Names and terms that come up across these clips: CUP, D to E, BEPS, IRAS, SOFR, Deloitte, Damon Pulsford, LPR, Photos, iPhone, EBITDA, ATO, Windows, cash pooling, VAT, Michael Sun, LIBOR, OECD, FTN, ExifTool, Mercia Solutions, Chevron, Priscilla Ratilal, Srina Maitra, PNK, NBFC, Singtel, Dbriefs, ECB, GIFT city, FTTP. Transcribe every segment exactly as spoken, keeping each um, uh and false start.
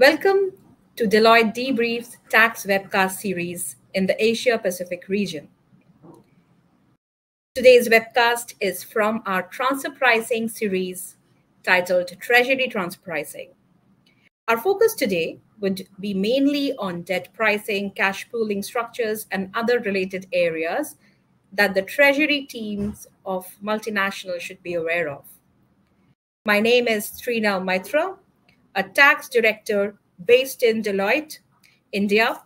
Welcome to Deloitte Dbriefs Tax Webcast Series in the Asia Pacific region. Today's webcast is from our transfer pricing series titled Treasury Transfer Pricing. Our focus today would be mainly on debt pricing, cash pooling structures, and other related areas that the Treasury teams of multinationals should be aware of. My name is Srina Maitra, a tax director based in Deloitte, India.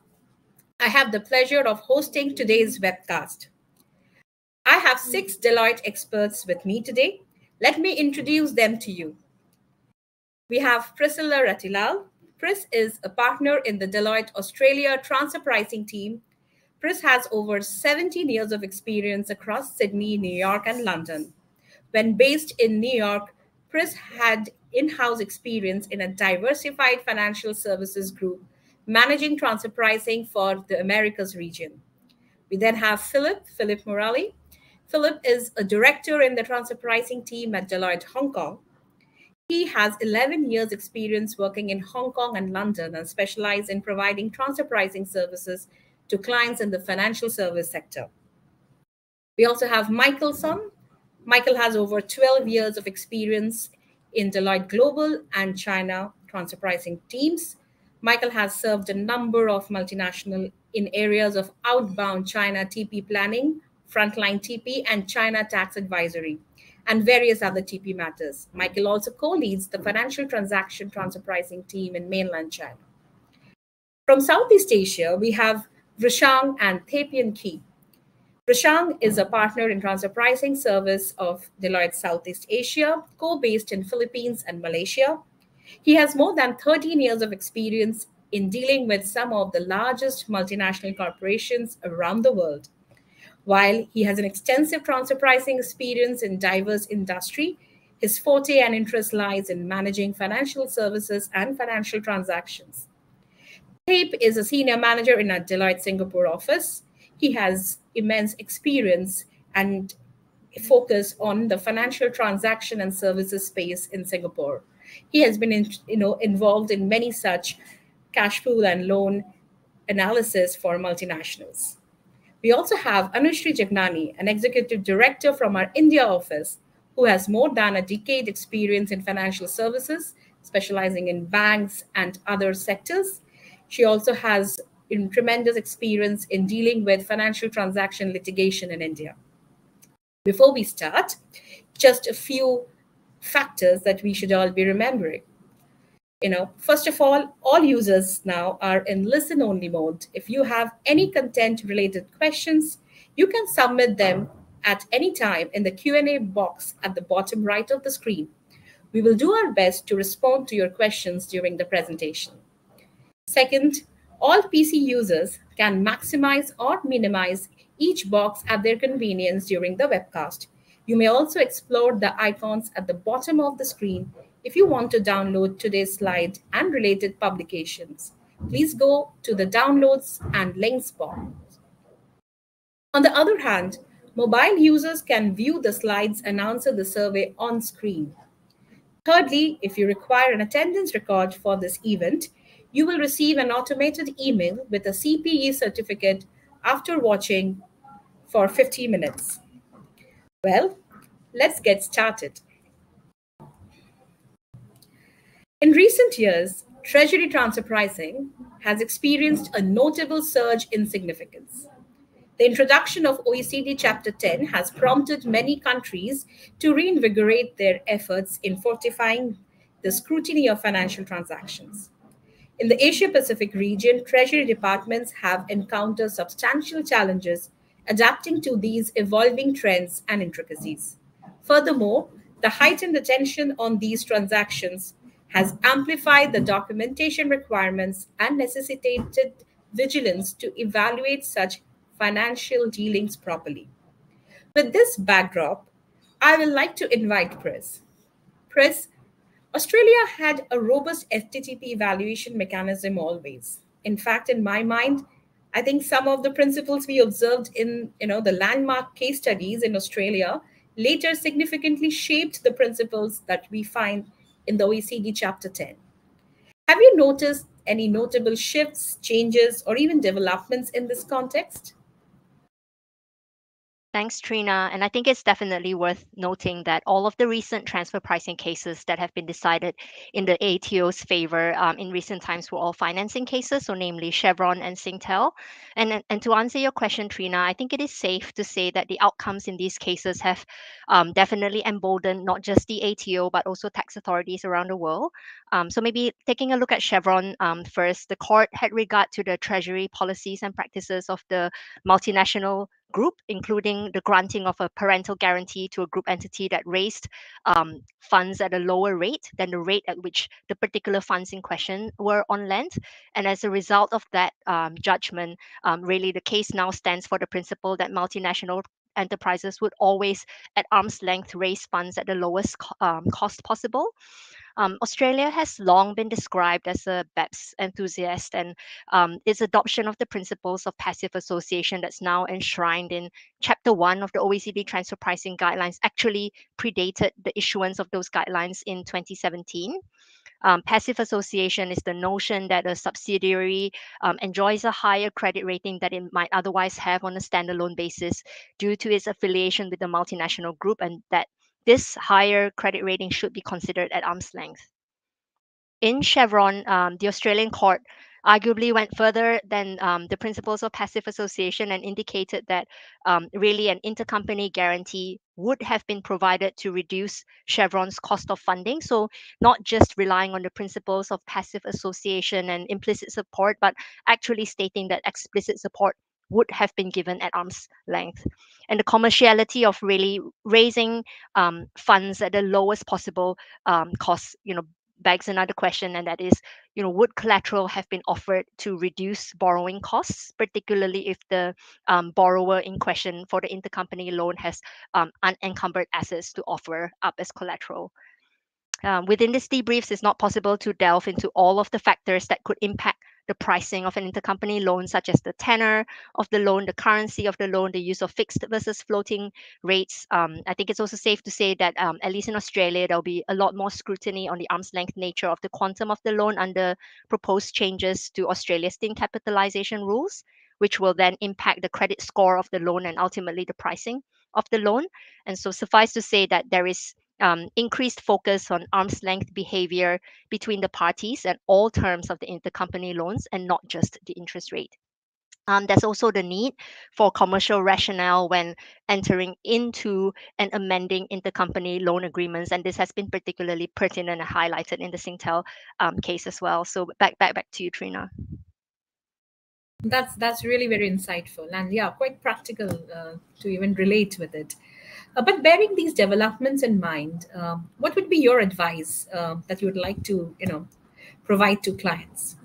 I have the pleasure of hosting today's webcast. I have six Deloitte experts with me today. Let me introduce them to you. We have Priscilla Ratilal. Pris is a partner in the Deloitte Australia transfer pricing team. Pris has over seventeen years of experience across Sydney, New York, and London. When based in New York, Pris had in-house experience in a diversified financial services group managing transfer pricing for the Americas region. We then have Philip, Philip Morali. Philip is a director in the transfer pricing team at Deloitte Hong Kong. He has eleven years experience working in Hong Kong and London and specializes in providing transfer pricing services to clients in the financial service sector. We also have Michael Sun. Michael has over twelve years of experience in Deloitte Global and China transfer pricing teams. Michael has served a number of multinationals in areas of outbound China T P planning, frontline T P, and China tax advisory, and various other T P matters. Michael also co-leads the financial transaction transfer pricing team in mainland China. From Southeast Asia, we have Rishank and Thapian Key. Rishank is a partner in transfer pricing service of Deloitte Southeast Asia, co-based in Philippines and Malaysia. He has more than thirteen years of experience in dealing with some of the largest multinational corporations around the world. While he has an extensive transfer pricing experience in diverse industry, his forte and interest lies in managing financial services and financial transactions. Tape is a senior manager in our Deloitte Singapore office. He has immense experience and focus on the financial transaction and services space in Singapore. He has been in, you know, involved in many such cash pool and loan analysis for multinationals. We also have Anushree Jagnani, an executive director from our India office, who has more than a decade experience in financial services, specializing in banks and other sectors. She also has in tremendous experience in dealing with financial transaction litigation in India. Before we start, just a few factors that we should all be remembering. You know, first of all, all users now are in listen-only mode. If you have any content-related questions, you can submit them at any time in the Q and A box at the bottom right of the screen. We will do our best to respond to your questions during the presentation. Second, all P C users can maximize or minimize each box at their convenience during the webcast. You may also explore the icons at the bottom of the screen if you want to download today's slide and related publications. Please go to the Downloads and Links box. On the other hand, mobile users can view the slides and answer the survey on screen. Thirdly, if you require an attendance record for this event, you will receive an automated email with a C P E certificate after watching for fifty minutes. Well, let's get started. In recent years, Treasury transfer pricing has experienced a notable surge in significance. The introduction of O E C D Chapter ten has prompted many countries to reinvigorate their efforts in fortifying the scrutiny of financial transactions. In the Asia-Pacific region, Treasury departments have encountered substantial challenges adapting to these evolving trends and intricacies. Furthermore, the heightened attention on these transactions has amplified the documentation requirements and necessitated vigilance to evaluate such financial dealings properly. With this backdrop, I would like to invite Pris. Pris, Australia had a robust F T T P valuation mechanism always. In fact, in my mind, I think some of the principles we observed in you know, the landmark case studies in Australia later significantly shaped the principles that we find in the O E C D Chapter ten. Have you noticed any notable shifts, changes, or even developments in this context? Thanks, Srina. And I think it's definitely worth noting that all of the recent transfer pricing cases that have been decided in the A T O's favor um, in recent times were all financing cases, so namely Chevron and Singtel. And, and to answer your question, Srina, I think it is safe to say that the outcomes in these cases have um, definitely emboldened not just the A T O, but also tax authorities around the world. Um, so maybe taking a look at Chevron um, first, the court had regard to the treasury policies and practices of the multinational group, including the granting of a parental guarantee to a group entity that raised um, funds at a lower rate than the rate at which the particular funds in question were on lend. And as a result of that um, judgment, um, really the case now stands for the principle that multinational enterprises would always, at arm's length, raise funds at the lowest um, cost possible. Um, Australia has long been described as a B E P S enthusiast, and um, its adoption of the principles of passive association that's now enshrined in Chapter one of the O E C D Transfer Pricing Guidelines actually predated the issuance of those guidelines in twenty seventeen. Um, passive association is the notion that a subsidiary um, enjoys a higher credit rating that it might otherwise have on a standalone basis due to its affiliation with the multinational group, and that this higher credit rating should be considered at arm's length. In Chevron, um, the Australian court arguably went further than um, the principles of passive association and indicated that um, really an intercompany guarantee would have been provided to reduce Chevron's cost of funding. So not just relying on the principles of passive association and implicit support, but actually stating that explicit support would have been given at arm's length. And the commerciality of really raising um, funds at the lowest possible um, cost, you know, begs another question, and that is, you know, would collateral have been offered to reduce borrowing costs, particularly if the um, borrower in question for the intercompany loan has um, unencumbered assets to offer up as collateral? Um, within this debriefs, it's not possible to delve into all of the factors that could impact the pricing of an intercompany loan, such as the tenor of the loan, the currency of the loan, the use of fixed versus floating rates. Um, I think it's also safe to say that, um, at least in Australia, there'll be a lot more scrutiny on the arm's length nature of the quantum of the loan under proposed changes to Australia's thin capitalisation rules, which will then impact the credit score of the loan and ultimately the pricing of the loan. And so suffice to say that there is Um, increased focus on arm's length behavior between the parties and all terms of the intercompany loans, and not just the interest rate. Um, there's also the need for commercial rationale when entering into and amending intercompany loan agreements, and this has been particularly pertinent and highlighted in the Singtel um, case as well. So back back back to you, Srina. That's that's really very insightful, and yeah, quite practical uh, to even relate with it. Uh, but bearing these developments in mind, uh, what would be your advice uh, that you would like to, you know, provide to clients?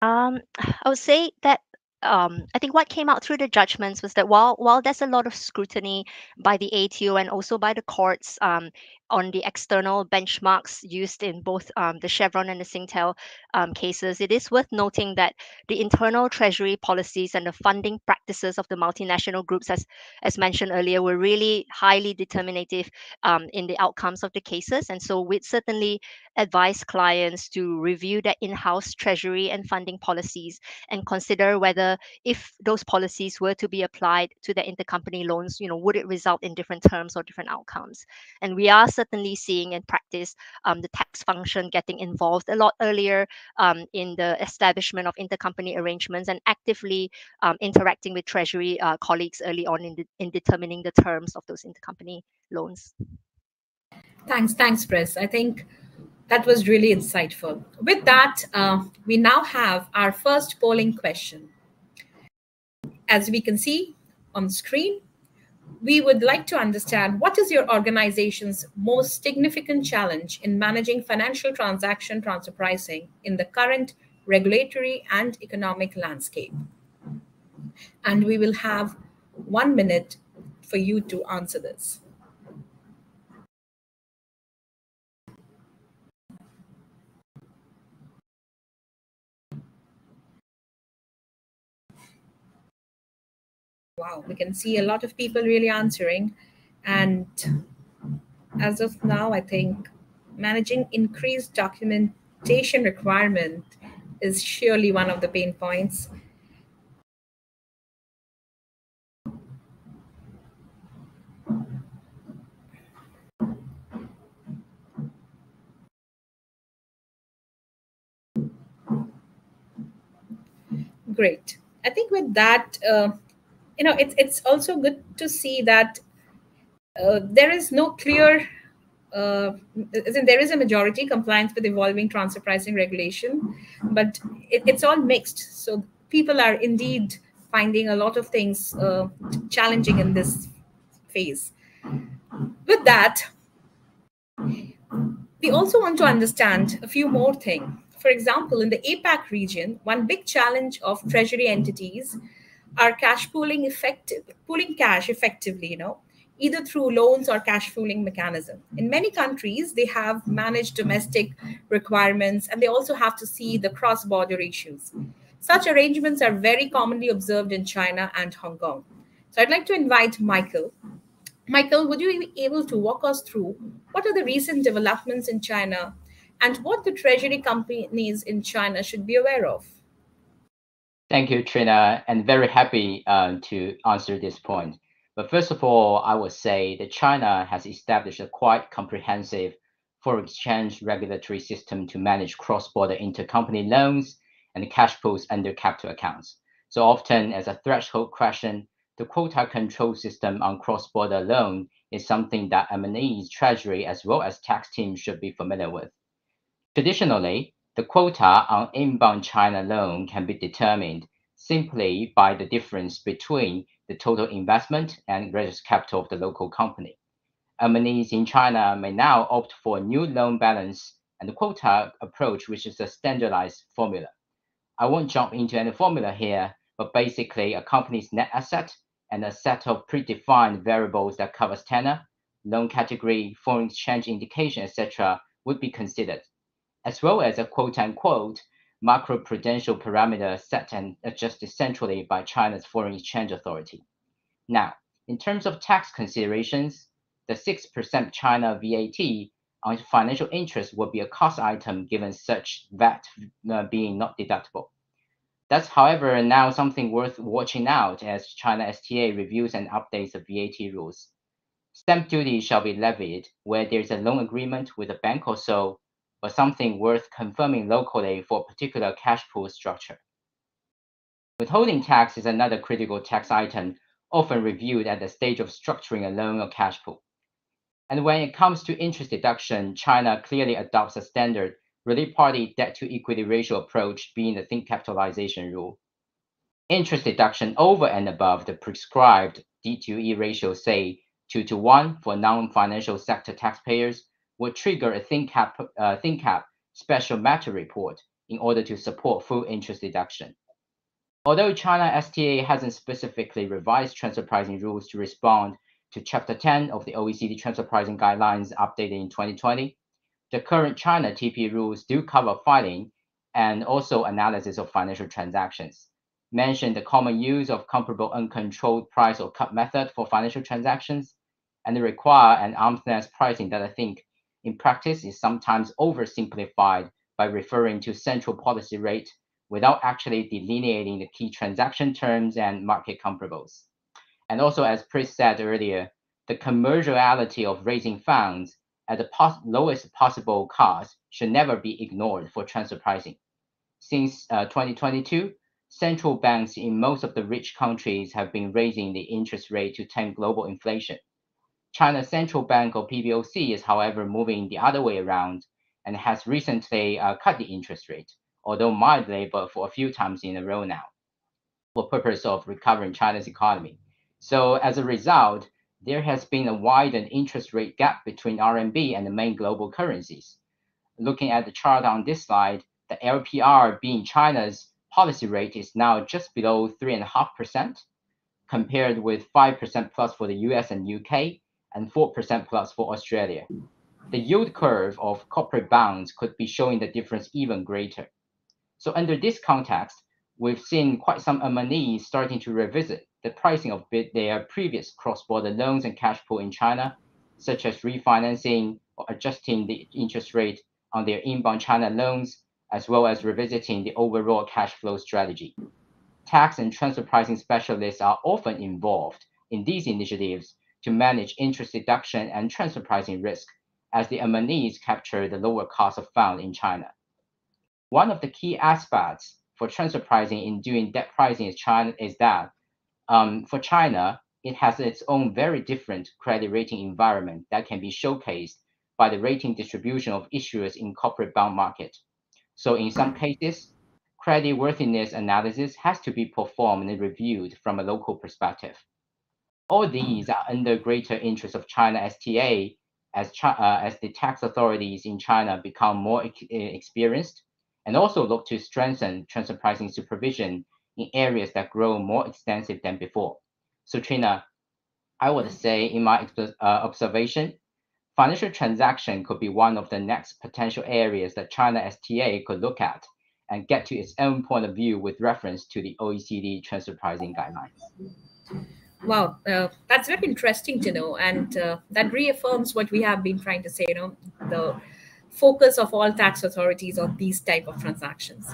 Um, I would say that um, I think what came out through the judgments was that while while there's a lot of scrutiny by the A T O and also by the courts um, on the external benchmarks used in both um, the Chevron and the Singtel um, cases, it is worth noting that the internal treasury policies and the funding practices of the multinational groups, as, as mentioned earlier, were really highly determinative um, in the outcomes of the cases. And so we'd certainly advise clients to review their in-house treasury and funding policies and consider whether, if those policies were to be applied to their intercompany loans, you know, would it result in different terms or different outcomes? And we are certainly seeing in practice um, the tax function getting involved a lot earlier um, in the establishment of intercompany arrangements and actively um, interacting with Treasury uh, colleagues early on in, de in determining the terms of those intercompany loans. Thanks, thanks, Pris. I think that was really insightful. With that, uh, we now have our first polling question. As we can see on screen, we would like to understand, what is your organization's most significant challenge in managing financial transaction transfer pricing in the current regulatory and economic landscape? And we will have one minute for you to answer this. Wow, we can see a lot of people really answering. And as of now, I think managing increased document documentation requirement is surely one of the pain points. Great. I think with that, uh, you know, it's it's also good to see that uh, there is no clear, uh, there is a majority compliance with evolving transfer pricing regulation, but it, it's all mixed. So people are indeed finding a lot of things uh, challenging in this phase. With that, we also want to understand a few more things. For example, in the A PAC region, one big challenge of treasury entities are cash pooling effective, pooling cash effectively, you know, either through loans or cash pooling mechanism. In many countries, they have managed domestic requirements, and they also have to see the cross-border issues. Such arrangements are very commonly observed in China and Hong Kong. So I'd like to invite Michael. Michael, would you be able to walk us through what are the recent developments in China and what the treasury companies in China should be aware of? Thank you, Trina, and very happy uh, to answer this point. But first of all, I would say that China has established a quite comprehensive foreign exchange regulatory system to manage cross-border intercompany loans and cash pools under capital accounts. So often as a threshold question, the quota control system on cross-border loan is something that M and E's treasury as well as tax teams should be familiar with. Traditionally, the quota on inbound China loan can be determined simply by the difference between the total investment and registered capital of the local company. M and E's in China may now opt for a new loan balance and the quota approach, which is a standardized formula. I won't jump into any formula here, but basically a company's net asset and a set of predefined variables that covers tenor, loan category, foreign exchange indication, et cetera would be considered, as well as a quote-unquote macroprudential parameter set and adjusted centrally by China's Foreign Exchange Authority. Now, in terms of tax considerations, the six percent China V A T on financial interest will be a cost item given such V A T being not deductible. That's, however, now something worth watching out as China S T A reviews and updates the V A T rules. Stamp duty shall be levied where there's a loan agreement with a bank or so, but something worth confirming locally for a particular cash pool structure. Withholding tax is another critical tax item, often reviewed at the stage of structuring a loan or cash pool. And when it comes to interest deduction, China clearly adopts a standard related party debt to equity ratio approach, being the thin capitalization rule. Interest deduction over and above the prescribed D to E ratio, say two to one for non-financial sector taxpayers, will trigger a thin cap, uh, thin cap special matter report in order to support full interest deduction. Although China S T A hasn't specifically revised transfer pricing rules to respond to Chapter ten of the O E C D transfer pricing guidelines updated in twenty twenty, the current China T P rules do cover filing and also analysis of financial transactions, mention the common use of comparable uncontrolled price or cut method for financial transactions, and they require an arm's length pricing that I think in practice is sometimes oversimplified by referring to central policy rate without actually delineating the key transaction terms and market comparables. And also, as Pris said earlier, the commerciality of raising funds at the pos lowest possible cost should never be ignored for transfer pricing. Since uh, twenty twenty-two, central banks in most of the rich countries have been raising the interest rate to tame global inflation. China's Central Bank, or P B O C, is, however, moving the other way around and has recently uh, cut the interest rate, although mildly, but for a few times in a row now, for purpose of recovering China's economy. So as a result, there has been a widened interest rate gap between R M B and the main global currencies. Looking at the chart on this slide, the L P R, being China's policy rate, is now just below three point five percent, compared with five percent plus for the U S and U K, and four percent plus for Australia. The yield curve of corporate bonds could be showing the difference even greater. So under this context, we've seen quite some M and E's starting to revisit the pricing of their previous cross-border loans and cash pool in China, such as refinancing or adjusting the interest rate on their inbound China loans, as well as revisiting the overall cash flow strategy. Tax and transfer pricing specialists are often involved in these initiatives to manage interest deduction and transfer pricing risk, as the amenees capture the lower cost of funds in China. One of the key aspects for transfer pricing in doing debt pricing is, China, is that um, for China, it has its own very different credit rating environment that can be showcased by the rating distribution of issuers in corporate bond market. So in some cases, credit worthiness analysis has to be performed and reviewed from a local perspective. All these are under greater interest of China S T A as, chi uh, as the tax authorities in China become more ex experienced and also look to strengthen transfer pricing supervision in areas that grow more extensive than before. So Trina, I would say in my uh, observation, financial transaction could be one of the next potential areas that China S T A could look at and get to its own point of view with reference to the O E C D transfer pricing guidelines. Wow, uh, that's very interesting to know. And uh, that reaffirms what we have been trying to say, you know, the focus of all tax authorities on these type of transactions.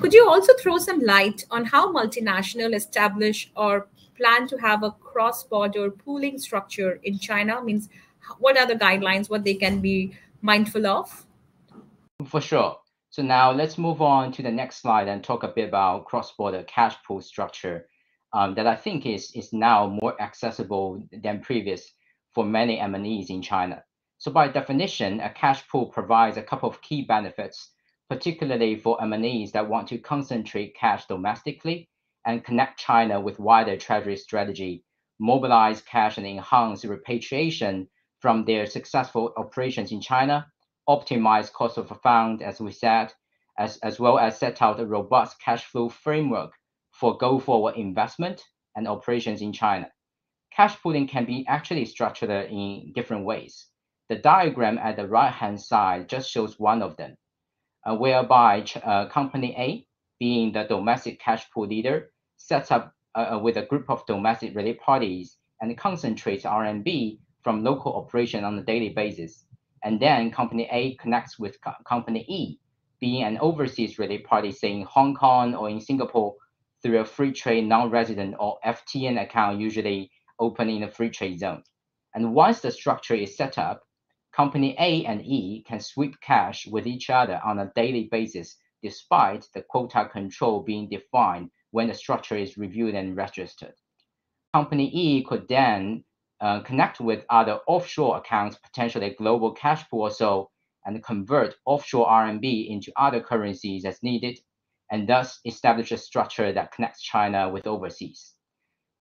Could you also throw some light on how multinational establish or plan to have a cross-border pooling structure in China? Means, what are the guidelines, what they can be mindful of? For sure. So now let's move on to the next slide and talk a bit about cross-border cash pool structure um, that I think is, is now more accessible than previous for many M and Es in China. So by definition, a cash pool provides a couple of key benefits, particularly for M and Es that want to concentrate cash domestically and connect China with wider treasury strategy, mobilize cash and enhance repatriation from their successful operations in China, optimize cost of funds, as we said, as, as well as set out a robust cash flow framework for go-forward investment and operations in China. Cash pooling can be actually structured in different ways. The diagram at the right-hand side just shows one of them, uh, whereby uh, Company A, being the domestic cash pool leader, sets up uh, with a group of domestic related parties and concentrates R M B from local operation on a daily basis. And then Company A connects with co Company E, being an overseas related party, say in Hong Kong or in Singapore, through a free trade non-resident or F T N account usually open in a free trade zone. And once the structure is set up, Company A and E can sweep cash with each other on a daily basis, despite the quota control being defined when the structure is reviewed and registered. Company E could then Uh, connect with other offshore accounts, potentially global cash pool or so, and convert offshore R M B into other currencies as needed, and thus establish a structure that connects China with overseas.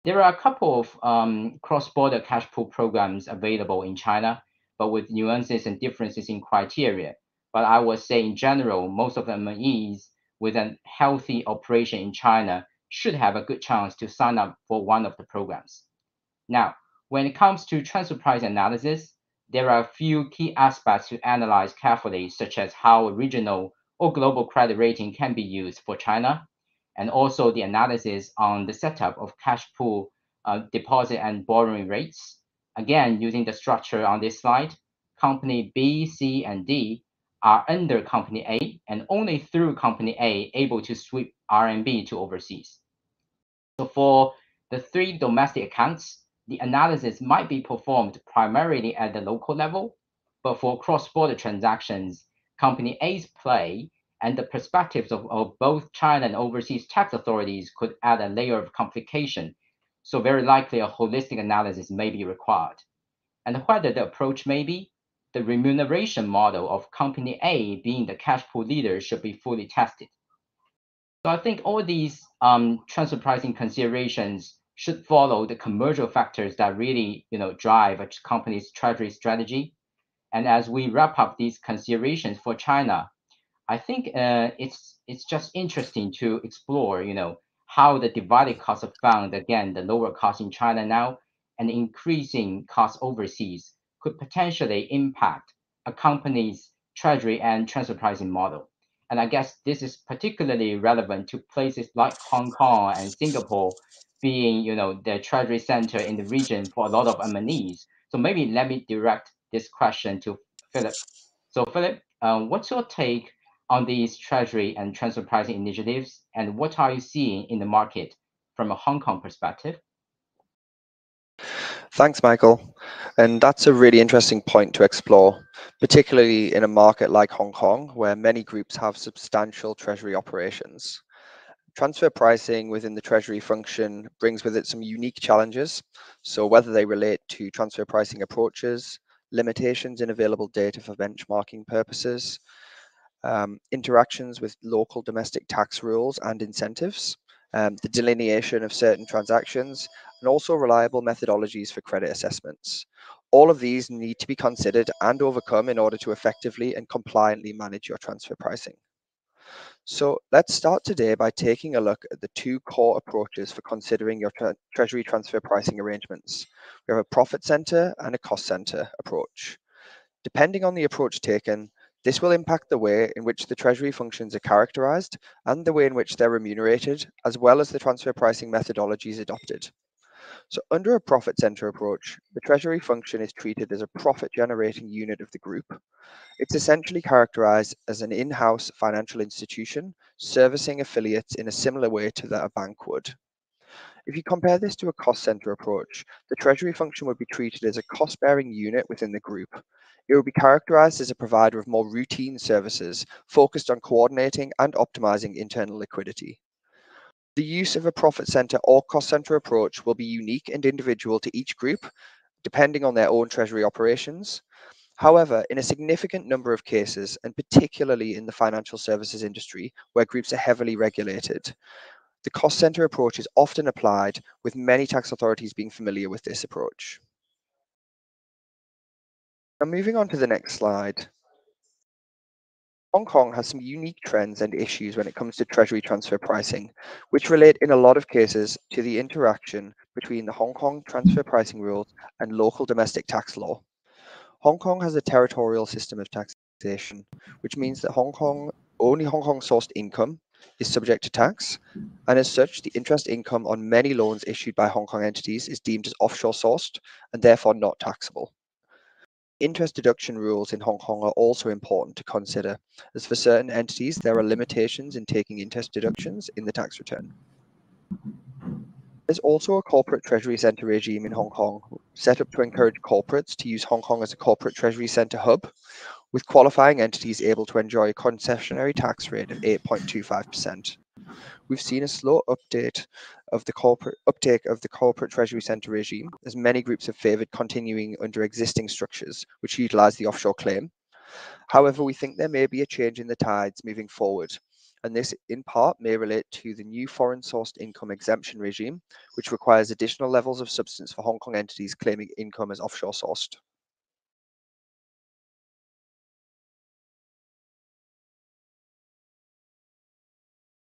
There are a couple of um, cross-border cash pool programs available in China, but with nuances and differences in criteria. But I would say in general, most of the M and Es with a healthy operation in China should have a good chance to sign up for one of the programs. Now, when it comes to transfer price analysis, there are a few key aspects to analyze carefully, such as how regional or global credit rating can be used for China, and also the analysis on the setup of cash pool uh, deposit and borrowing rates. Again, using the structure on this slide, Company B, C, and D are under Company A, and only through Company A able to sweep R M B to overseas. So for the three domestic accounts, the analysis might be performed primarily at the local level, but for cross-border transactions, Company A's play and the perspectives of, of both China and overseas tax authorities could add a layer of complication, so very likely a holistic analysis may be required. And whether the approach may be, the remuneration model of Company A being the cash pool leader should be fully tested. So I think all these um, transfer pricing considerations should follow the commercial factors that really, you know, drive a company's treasury strategy. And as we wrap up these considerations for China, I think uh, it's it's just interesting to explore, you know, how the divided cost of funds, again, the lower cost in China now, and increasing cost overseas could potentially impact a company's treasury and transfer pricing model. And I guess this is particularly relevant to places like Hong Kong and Singapore, being, you know, the treasury center in the region for a lot of M and Es. So maybe let me direct this question to Philip. So Philip, uh, what's your take on these treasury and transfer pricing initiatives, and what are you seeing in the market from a Hong Kong perspective? Thanks, Michael. And that's a really interesting point to explore, particularly in a market like Hong Kong, where many groups have substantial treasury operations. Transfer pricing within the treasury function brings with it some unique challenges. So whether they relate to transfer pricing approaches, limitations in available data for benchmarking purposes, um, interactions with local domestic tax rules and incentives, um, the delineation of certain transactions, and also reliable methodologies for credit assessments. All of these need to be considered and overcome in order to effectively and compliantly manage your transfer pricing. So let's start today by taking a look at the two core approaches for considering your tre- treasury transfer pricing arrangements. We have a profit center and a cost center approach. Depending on the approach taken, this will impact the way in which the treasury functions are characterized and the way in which they're remunerated, as well as the transfer pricing methodologies adopted. So under a profit center approach, the treasury function is treated as a profit generating unit of the group. It's essentially characterized as an in-house financial institution servicing affiliates in a similar way to that a bank would. If you compare this to a cost center approach, the treasury function would be treated as a cost bearing unit within the group. It would be characterized as a provider of more routine services focused on coordinating and optimizing internal liquidity. The use of a profit center or cost center approach will be unique and individual to each group, depending on their own treasury operations. However, in a significant number of cases, and particularly in the financial services industry, where groups are heavily regulated, the cost center approach is often applied, with many tax authorities being familiar with this approach. Now, moving on to the next slide. Hong Kong has some unique trends and issues when it comes to treasury transfer pricing, which relate in a lot of cases to the interaction between the Hong Kong transfer pricing rules and local domestic tax law. Hong Kong has a territorial system of taxation, which means that Hong Kong, only Hong Kong sourced income is subject to tax, and as such, the interest income on many loans issued by Hong Kong entities is deemed as offshore sourced and therefore not taxable. Interest deduction rules in Hong Kong are also important to consider, as for certain entities, there are limitations in taking interest deductions in the tax return. There's also a corporate treasury centre regime in Hong Kong, set up to encourage corporates to use Hong Kong as a corporate treasury centre hub, with qualifying entities able to enjoy a concessionary tax rate of eight point two five percent. We've seen a slow update of the corporate uptake of the corporate treasury centre regime, as many groups have favoured continuing under existing structures, which utilise the offshore claim. However, we think there may be a change in the tides moving forward, and this in part may relate to the new foreign sourced income exemption regime, which requires additional levels of substance for Hong Kong entities claiming income as offshore sourced.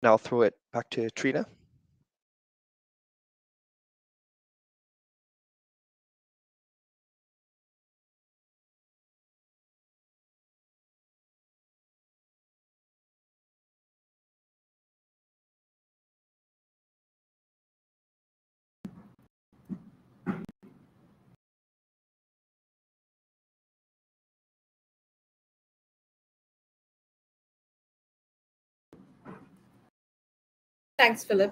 Now I'll throw it back to Srina. Thanks, Philip.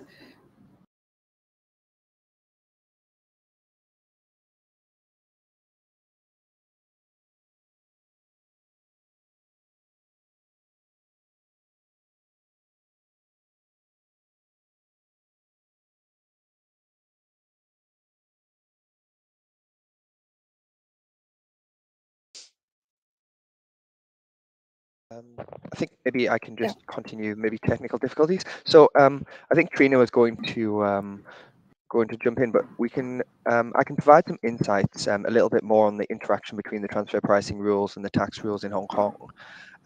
Um, I think maybe I can just yeah. continue, maybe technical difficulties. So um, I think Srina was going to um, going to jump in, but we can um, I can provide some insights um, a little bit more on the interaction between the transfer pricing rules and the tax rules in Hong Kong.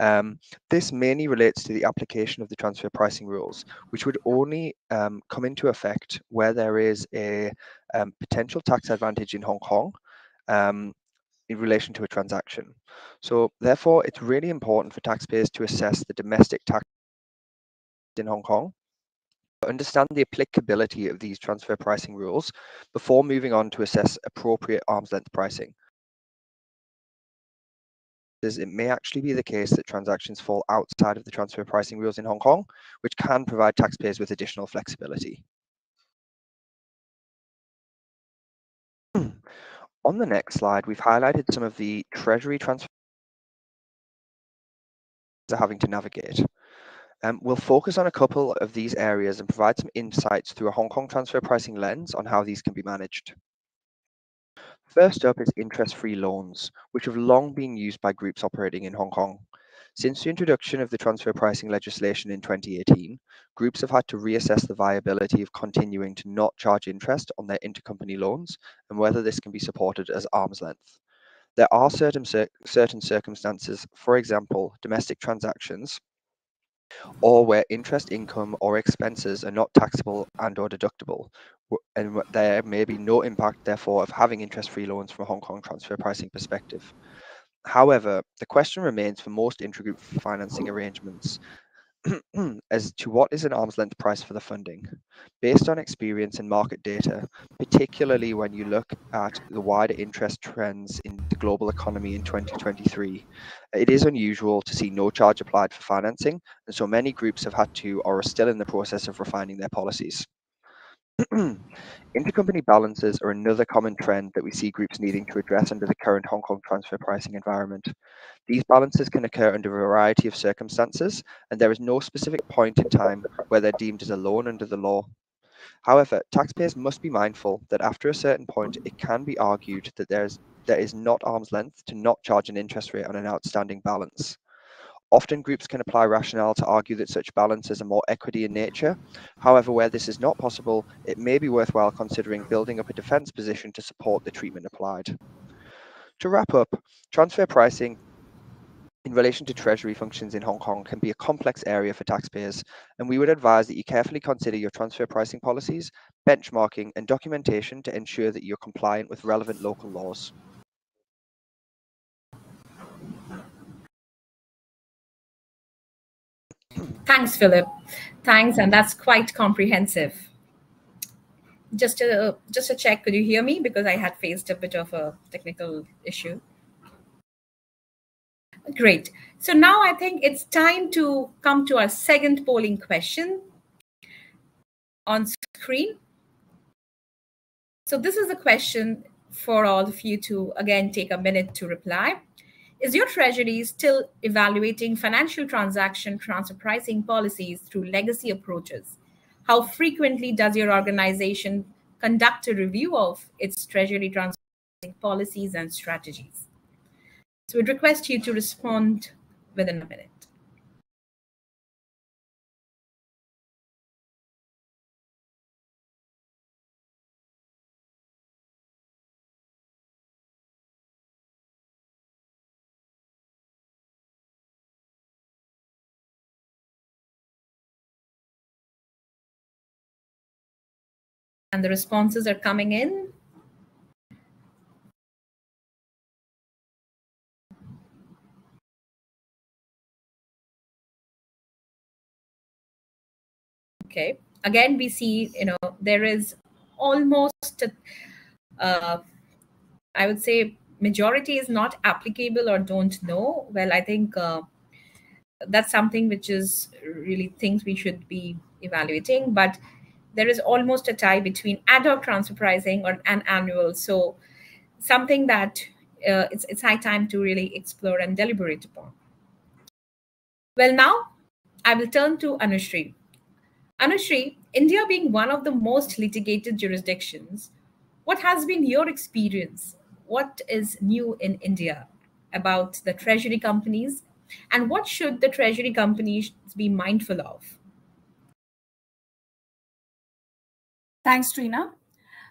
Um, this mainly relates to the application of the transfer pricing rules, which would only um, come into effect where there is a um, potential tax advantage in Hong Kong Um, in relation to a transaction. So therefore, it's really important for taxpayers to assess the domestic tax in Hong Kong, understand the applicability of these transfer pricing rules before moving on to assess appropriate arm's length pricing. investors, it may actually be the case that transactions fall outside of the transfer pricing rules in Hong Kong, which can provide taxpayers with additional flexibility. On the next slide, we've highlighted some of the Treasury transfers are having to navigate. Um, we'll focus on a couple of these areas and provide some insights through a Hong Kong transfer pricing lens on how these can be managed. First up is interest-free loans, which have long been used by groups operating in Hong Kong. Since the introduction of the transfer pricing legislation in twenty eighteen, groups have had to reassess the viability of continuing to not charge interest on their intercompany loans and whether this can be supported as arm's length. There are certain, certain circumstances, for example, domestic transactions, or where interest income or expenses are not taxable and or deductible, and there may be no impact therefore of having interest-free loans from a Hong Kong transfer pricing perspective. However, the question remains for most intergroup financing arrangements as to what is an arm's length price for the funding. Based on experience and market data, particularly when you look at the wider interest trends in the global economy in twenty twenty-three, it is unusual to see no charge applied for financing, and so many groups have had to or are still in the process of refining their policies. Intercompany balances are another common trend that we see groups needing to address under the current Hong Kong transfer pricing environment. These balances can occur under a variety of circumstances, and there is no specific point in time where they're deemed as a loan under the law. However, taxpayers must be mindful that after a certain point, it can be argued that there is, there is not arm's length to not charge an interest rate on an outstanding balance. Often groups can apply rationale to argue that such balances are more equity in nature. However, where this is not possible, it may be worthwhile considering building up a defence position to support the treatment applied. To wrap up, transfer pricing in relation to Treasury functions in Hong Kong can be a complex area for taxpayers, and we would advise that you carefully consider your transfer pricing policies, benchmarking and documentation to ensure that you're compliant with relevant local laws. Thanks, Philip. Thanks, and that's quite comprehensive. Just to just to check, could you hear me? Because I had faced a bit of a technical issue. Great. So now I think it's time to come to our second polling question on screen. So this is a question for all of you to, again, take a minute to reply. Is your Treasury still evaluating financial transaction transfer pricing policies through legacy approaches? How frequently does your organization conduct a review of its Treasury transfer pricing policies and strategies? So we'd request you to respond within a minute. And the responses are coming in. Okay. Again, we see, you know, there is almost, a, uh, I would say, majority is not applicable or don't know. Well, I think uh, that's something which is really things we should be evaluating, but there is almost a tie between ad hoc transfer pricing or an annual. So something that uh, it's, it's high time to really explore and deliberate upon. Well, now I will turn to Anushree. Anushree, India being one of the most litigated jurisdictions, what has been your experience? What is new in India about the Treasury companies? And what should the Treasury companies be mindful of? Thanks, Srina.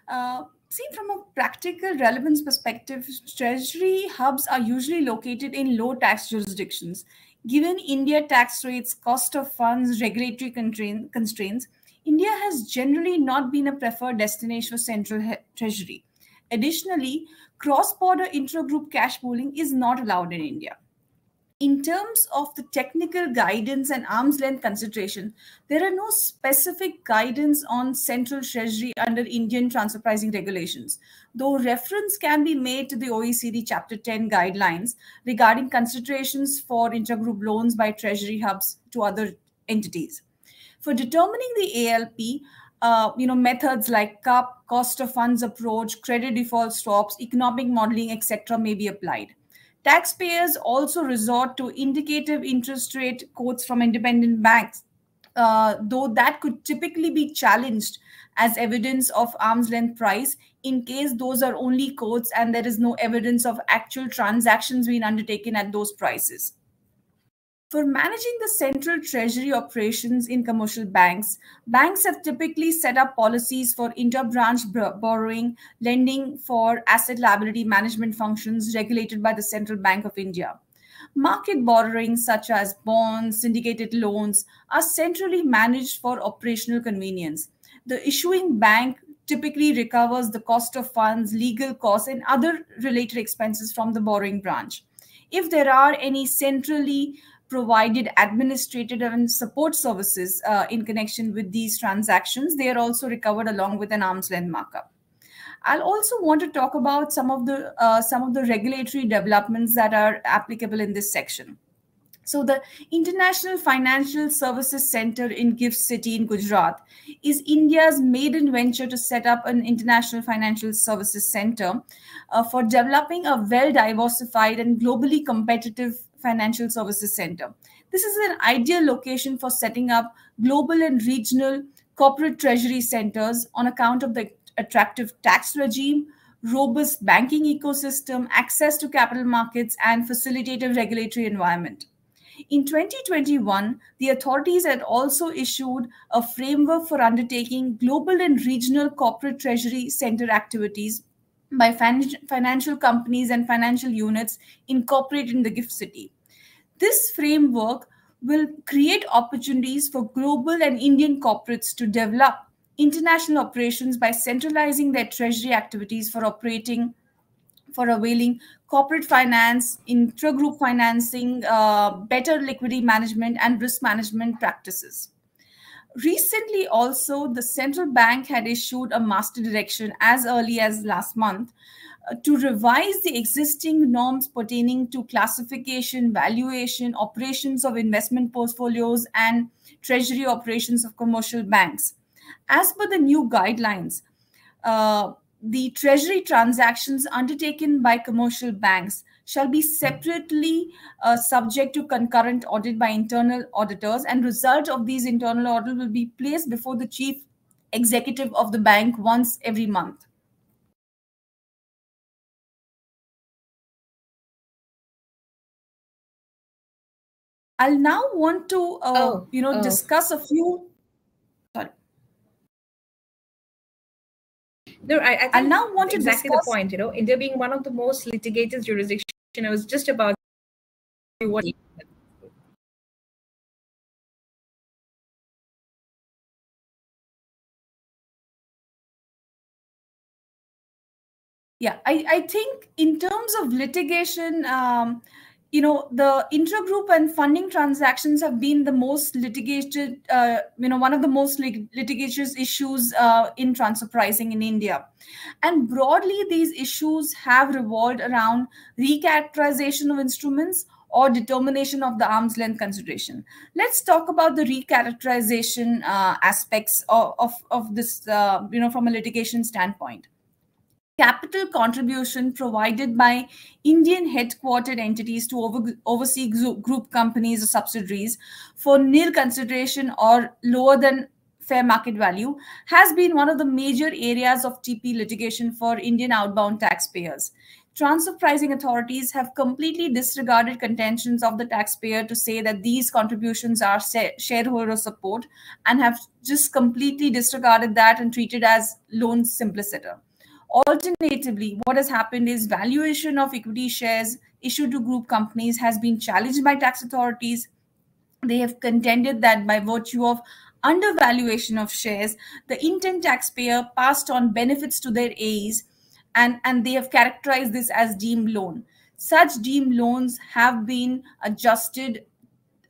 Uh, seen from a practical relevance perspective, Treasury hubs are usually located in low tax jurisdictions. Given India's tax rates, cost of funds, regulatory constraints, India has generally not been a preferred destination for central Treasury. Additionally, cross-border intra-group cash pooling is not allowed in India. in terms of the technical guidance and arm's length consideration, there are no specific guidance on central treasury under Indian transfer pricing regulations, though reference can be made to the O E C D Chapter ten guidelines regarding considerations for intragroup loans by treasury hubs to other entities. For determining the A L P, Uh, you know, methods like C U P, cost of funds approach, credit default swaps, economic modeling, et cetera may be applied. Taxpayers also resort to indicative interest rate quotes from independent banks, uh, though that could typically be challenged as evidence of arm's length price in case those are only quotes and there is no evidence of actual transactions being undertaken at those prices. For managing the central treasury operations in commercial banks, banks have typically set up policies for inter-branch borrowing, lending for asset liability management functions regulated by the Central Bank of India. Market borrowings such as bonds, syndicated loans are centrally managed for operational convenience. The issuing bank typically recovers the cost of funds, legal costs, and other related expenses from the borrowing branch. If there are any centrally provided administrative and support services uh, in connection with these transactions, they are also recovered along with an arm's length markup. I'll also want to talk about some of the uh, some of the regulatory developments that are applicable in this section. So the International Financial Services Center in GIFT City in Gujarat is India's maiden venture to set up an International Financial Services Center uh, for developing a well-diversified and globally competitive Financial Services Center. This is an ideal location for setting up global and regional corporate treasury centers on account of the attractive tax regime, robust banking ecosystem, access to capital markets, and facilitative regulatory environment. In twenty twenty-one, the authorities had also issued a framework for undertaking global and regional corporate treasury center activities by financial companies and financial units incorporated in the GIFT City. This framework will create opportunities for global and Indian corporates to develop international operations by centralizing their treasury activities for operating, for availing corporate finance, intragroup financing, uh, better liquidity management, and risk management practices. Recently, also, the central bank had issued a master direction as early as last month uh, to revise the existing norms pertaining to classification, valuation, operations of investment portfolios, and treasury operations of commercial banks. As per the new guidelines, uh, the treasury transactions undertaken by commercial banks shall be separately uh, subject to concurrent audit by internal auditors, and result of these internal audit will be placed before the chief executive of the bank once every month. I'll now want to, uh, oh, you know, oh. discuss a few. Sorry. No, I, I think I'll now want to exactly discuss the point. You know, India being one of the most litigated jurisdictions. I was just about to what yeah I, I think in terms of litigation, um, you know, the intragroup and funding transactions have been the most litigated, uh, you know, one of the most lit litigious issues uh, in transfer pricing in India. And broadly, these issues have revolved around recharacterization of instruments or determination of the arm's length consideration. Let's talk about the recharacterization uh, aspects of, of, of this, uh, you know, from a litigation standpoint. Capital contribution provided by Indian headquartered entities to over, oversee group companies or subsidiaries for nil consideration or lower than fair market value has been one of the major areas of T P litigation for Indian outbound taxpayers. Transfer pricing authorities have completely disregarded contentions of the taxpayer to say that these contributions are shareholder support, and have just completely disregarded that and treated as loan simpliciter. Alternatively, what has happened is valuation of equity shares issued to group companies has been challenged by tax authorities. They have contended that by virtue of undervaluation of shares, the intent taxpayer passed on benefits to their A Es, and, and they have characterized this as deemed loan. such deemed loans have been adjusted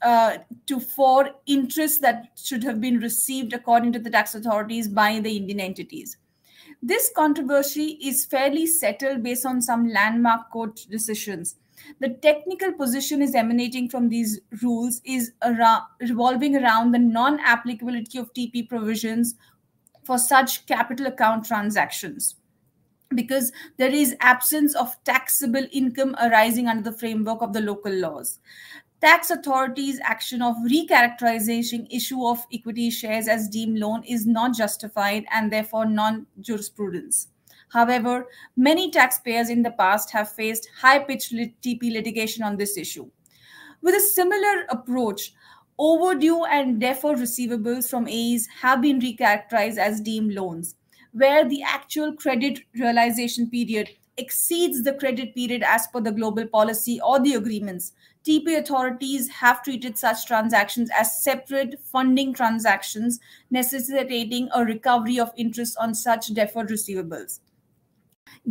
uh, to for interest that should have been received according to the tax authorities by the Indian entities. This controversy is fairly settled based on some landmark court decisions. The technical position is emanating from these rules is around, revolving around the non-applicability of T P provisions for such capital account transactions, because there is absence of taxable income arising under the framework of the local laws. Tax authorities' action of recharacterization issue of equity shares as deemed loan is not justified and therefore non-jurisprudence. However, many taxpayers in the past have faced high-pitched T P litigation on this issue. With a similar approach, overdue and deferred receivables from A Es have been recharacterized as deemed loans, where the actual credit realization period exceeds the credit period as per the global policy or the agreements. T P authorities have treated such transactions as separate funding transactions, necessitating a recovery of interest on such deferred receivables.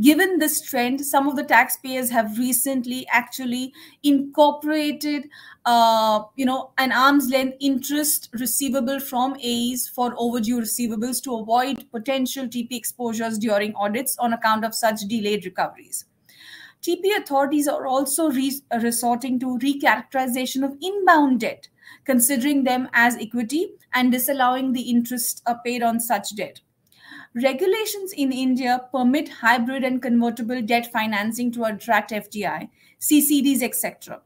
Given this trend, some of the taxpayers have recently actually incorporated uh, you know, an arm's length interest receivable from A Es for overdue receivables to avoid potential T P exposures during audits on account of such delayed recoveries. T P authorities are also re resorting to recharacterization of inbound debt, considering them as equity and disallowing the interest paid on such debt. Regulations in India permit hybrid and convertible debt financing to attract F D I, C C Ds, et cetera.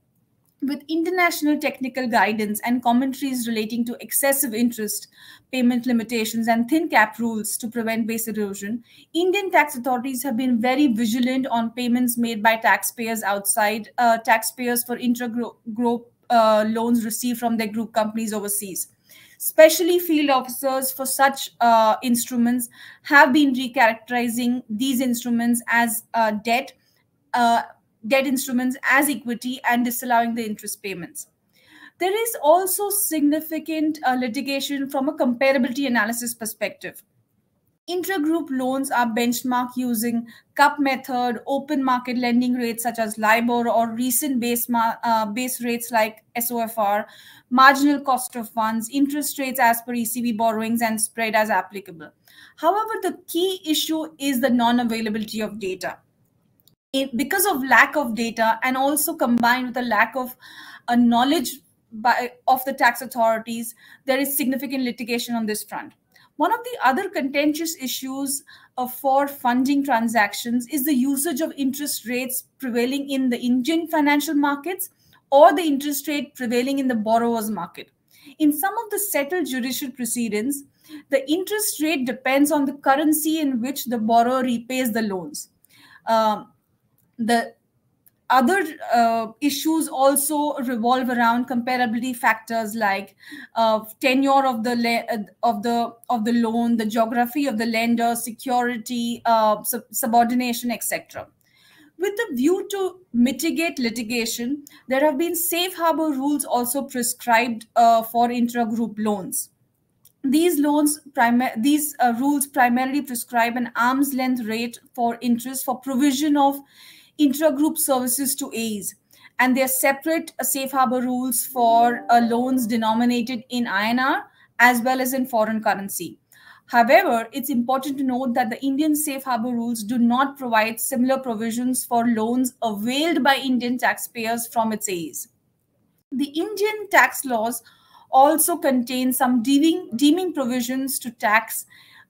With international technical guidance and commentaries relating to excessive interest, payment limitations, and thin cap rules to prevent base erosion, Indian tax authorities have been very vigilant on payments made by taxpayers outside uh, taxpayers for intra-group uh, loans received from their group companies overseas. Especially field officers for such uh, instruments have been recharacterizing these instruments as uh, debt, uh, debt instruments as equity, and disallowing the interest payments. There is also significant uh, litigation from a comparability analysis perspective. Intragroup loans are benchmarked using C U P method, open market lending rates such as LIBOR or recent base, uh, base rates like S O F R, marginal cost of funds, interest rates as per E C B borrowings, and spread as applicable. However, the key issue is the non-availability of data. It, because of lack of data and also combined with a lack of a knowledge by, of the tax authorities, there is significant litigation on this front. One of the other contentious issues uh, for funding transactions is the usage of interest rates prevailing in the Indian financial markets or the interest rate prevailing in the borrower's market. In some of the settled judicial proceedings, the interest rate depends on the currency in which the borrower repays the loans. Uh, the Other uh, issues also revolve around comparability factors like uh, tenure of the of the of the loan, the geography of the lender, security, uh, sub subordination, et cetera. With the view to mitigate litigation, there have been safe harbor rules also prescribed uh, for intragroup loans. These loans, these uh, rules primarily prescribe an arm's length rate for interest for provision of intragroup services to A Es, and their separate uh, safe harbor rules for uh, loans denominated in I N R as well as in foreign currency. However, it's important to note that the Indian safe harbor rules do not provide similar provisions for loans availed by Indian taxpayers from its A Es. The Indian tax laws also contain some deeming, deeming provisions to tax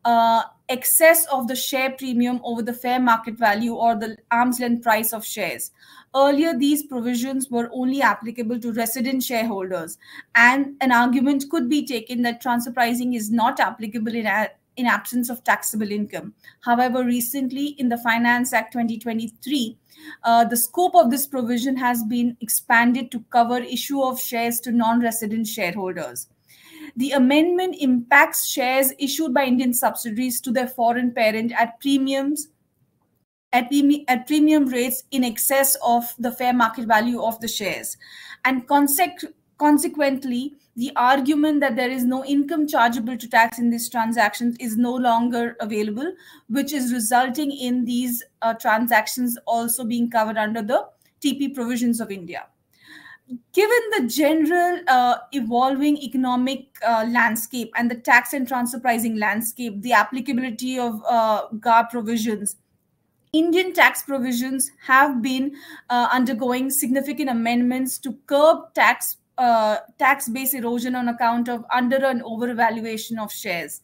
Uh, excess of the share premium over the fair market value or the arm's length price of shares. Earlier, these provisions were only applicable to resident shareholders, and an argument could be taken that transfer pricing is not applicable in, a, in absence of taxable income. However, recently in the Finance Act twenty twenty-three, uh, the scope of this provision has been expanded to cover issue of shares to non-resident shareholders. The amendment impacts shares issued by Indian subsidiaries to their foreign parent at premiums at, at premium rates in excess of the fair market value of the shares. And consequ consequently, the argument that there is no income chargeable to tax in these transactions is no longer available, which is resulting in these uh, transactions also being covered under the T P provisions of India. Given the general uh, evolving economic uh, landscape and the tax and transfer pricing landscape, the applicability of uh, G A R provisions, Indian tax provisions have been uh, undergoing significant amendments to curb tax uh, tax base erosion on account of under and over valuation of shares.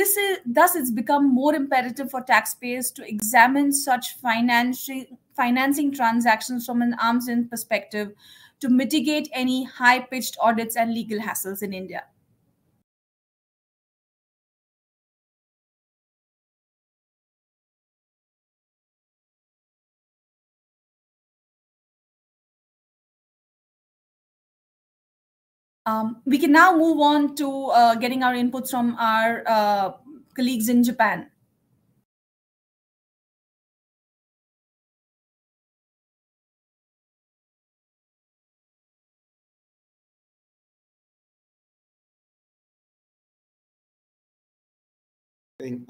This is thus it's become more imperative for taxpayers to examine such financing financing transactions from an arm's length perspective, to mitigate any high-pitched audits and legal hassles in India. Um, we can now move on to uh, getting our inputs from our uh, colleagues in Japan.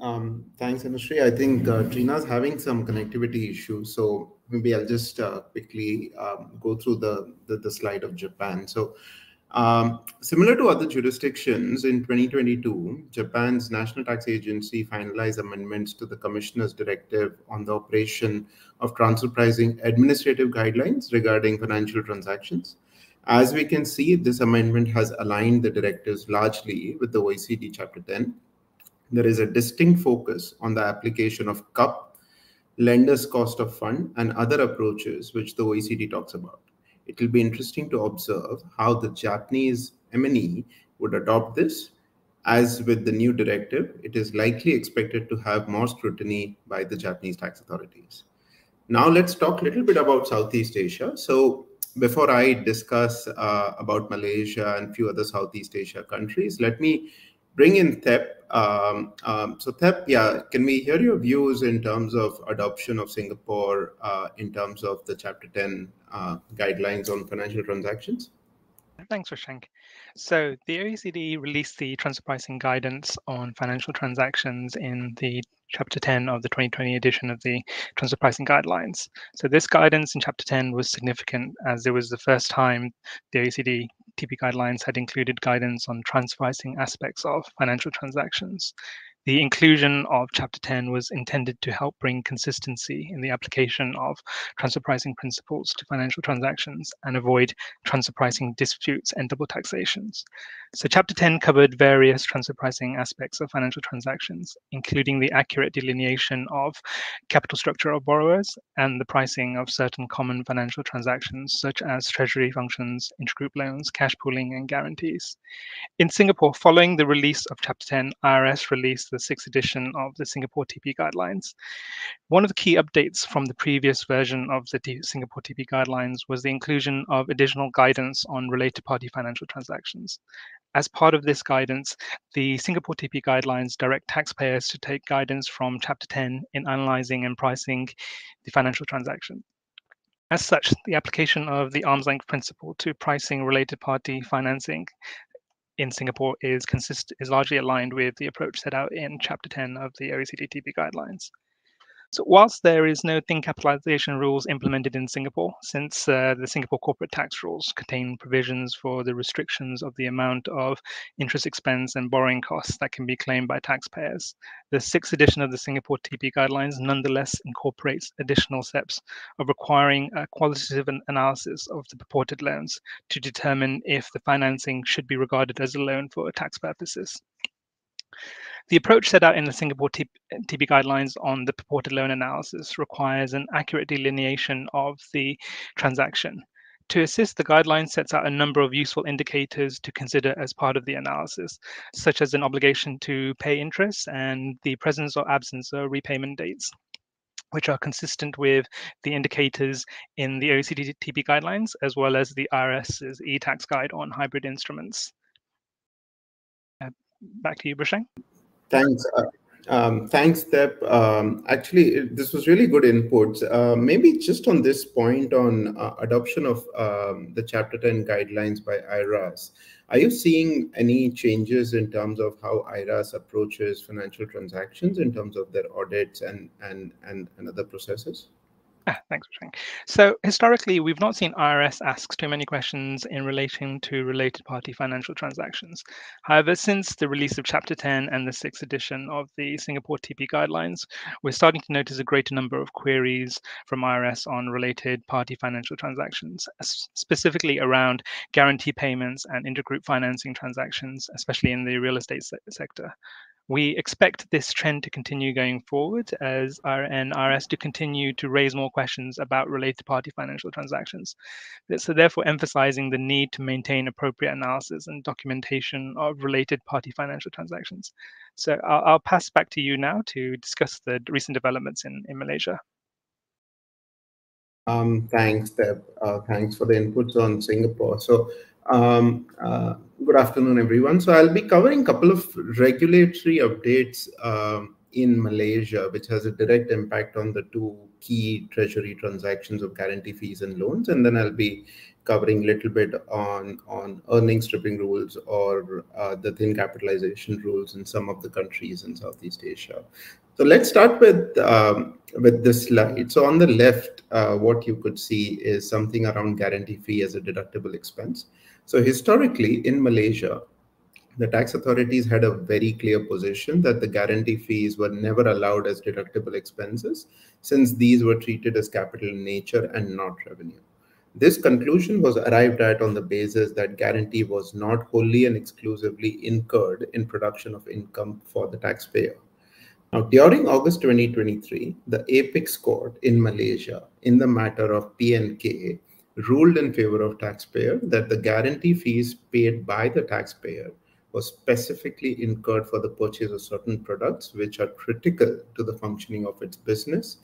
Um, thanks, Anushree. I think uh, Trina's having some connectivity issues, so maybe I'll just uh, quickly um, go through the, the, the slide of Japan. So um, similar to other jurisdictions, in twenty twenty-two, Japan's National Tax Agency finalized amendments to the Commissioner's Directive on the operation of transfer pricing administrative guidelines regarding financial transactions. As we can see, this amendment has aligned the directives largely with the O E C D Chapter ten. There is a distinct focus on the application of C U P, lender's cost of fund, and other approaches which the O E C D talks about. It will be interesting to observe how the Japanese M N E would adopt this. As with the new directive, it is likely expected to have more scrutiny by the Japanese tax authorities. Now let's talk a little bit about Southeast Asia. So before I discuss uh, about Malaysia and a few other Southeast Asia countries, let me bring in Thep. Um, um, so Thep, yeah, can we hear your views in terms of adoption of Singapore uh, in terms of the Chapter ten uh, guidelines on financial transactions? Thanks, Rishank. So the O E C D released the transfer pricing guidance on financial transactions in the Chapter ten of the twenty twenty edition of the transfer pricing guidelines. So this guidance in Chapter ten was significant as it was the first time the O E C D T P guidelines had included guidance on transfer pricing aspects of financial transactions. The inclusion of Chapter ten was intended to help bring consistency in the application of transfer pricing principles to financial transactions and avoid transfer pricing disputes and double taxations. So Chapter ten covered various transfer pricing aspects of financial transactions, including the accurate delineation of capital structure of borrowers and the pricing of certain common financial transactions, such as treasury functions, intergroup loans, cash pooling, and guarantees. In Singapore, following the release of Chapter ten, I R A S released the sixth edition of the Singapore T P guidelines. One of the key updates from the previous version of the T Singapore T P guidelines was the inclusion of additional guidance on related party financial transactions. As part of this guidance, the Singapore T P guidelines direct taxpayers to take guidance from Chapter ten in analysing and pricing the financial transaction. As such, the application of the arm's length principle to pricing related party financing in Singapore is consist is largely aligned with the approach set out in Chapter ten of the O E C D T P guidelines. So whilst there is no thin capitalization rules implemented in Singapore, since uh, the Singapore corporate tax rules contain provisions for the restrictions of the amount of interest expense and borrowing costs that can be claimed by taxpayers, the sixth edition of the Singapore T P guidelines nonetheless incorporates additional steps of requiring a qualitative analysis of the purported loans to determine if the financing should be regarded as a loan for tax purposes. The approach set out in the Singapore T P guidelines on the purported loan analysis requires an accurate delineation of the transaction. To assist, the guideline sets out a number of useful indicators to consider as part of the analysis, such as an obligation to pay interest and the presence or absence of repayment dates, which are consistent with the indicators in the O E C D T P guidelines, as well as the I R S's e-tax guide on hybrid instruments. Uh, back to you, Rishank. Thanks. Uh, um, thanks, Thep. Um, actually, it, this was really good inputs. Uh, maybe just on this point on uh, adoption of um, the Chapter ten guidelines by I R A S, are you seeing any changes in terms of how I R A S approaches financial transactions in terms of their audits and, and, and, and other processes? Ah, thanks, Rishank. So historically, we've not seen I R S ask too many questions in relation to related party financial transactions. However, since the release of Chapter ten and the sixth edition of the Singapore T P guidelines, we're starting to notice a greater number of queries from I R S on related party financial transactions, specifically around guarantee payments and intergroup financing transactions, especially in the real estate se- sector. We expect this trend to continue going forward as I R S to continue to raise more questions about related party financial transactions. So therefore emphasizing the need to maintain appropriate analysis and documentation of related party financial transactions. So I'll, I'll pass back to you now to discuss the recent developments in, in Malaysia. Um, thanks, Deb. Uh, thanks for the inputs on Singapore. So. Um, uh, good afternoon, everyone. So I'll be covering a couple of regulatory updates um, in Malaysia, which has a direct impact on the two key treasury transactions of guarantee fees and loans. And then I'll be covering a little bit on, on earnings stripping rules or uh, the thin capitalization rules in some of the countries in Southeast Asia. So let's start with, um, with this slide. So on the left, uh, what you could see is something around guarantee fee as a deductible expense. So historically in Malaysia, the tax authorities had a very clear position that the guarantee fees were never allowed as deductible expenses, since these were treated as capital in nature and not revenue. This conclusion was arrived at on the basis that guarantee was not wholly and exclusively incurred in production of income for the taxpayer. Now, during August twenty twenty-three, the Apex Court in Malaysia, in the matter of P N K, ruled in favor of taxpayer that the guarantee fees paid by the taxpayer was specifically incurred for the purchase of certain products which are critical to the functioning of its business,